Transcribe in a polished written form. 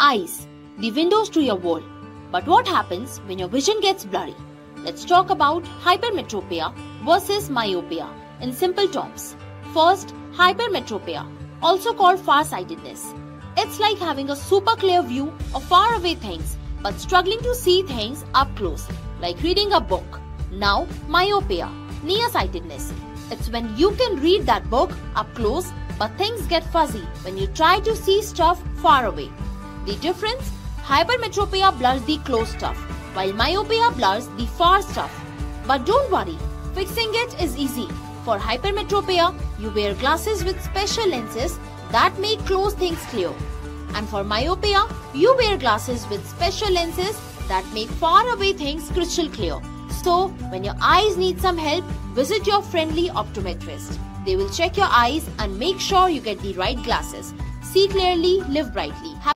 eyes, the windows to your world. But what happens when your vision gets blurry? Let's talk about hypermetropia versus myopia in simple terms. First, hypermetropia, also called farsightedness. It's like having a super clear view of faraway things but struggling to see things up close, like reading a book. Now, myopia, nearsightedness. It's when you can read that book up close, but things get fuzzy when you try to see stuff far away. The difference? Hypermetropia blurs the close stuff, while myopia blurs the far stuff. But don't worry, fixing it is easy. For hypermetropia, you wear glasses with special lenses that make close things clear. And for myopia, you wear glasses with special lenses that make faraway things crystal clear. So, when your eyes need some help, visit your friendly optometrist. They will check your eyes and make sure you get the right glasses. See clearly, live brightly.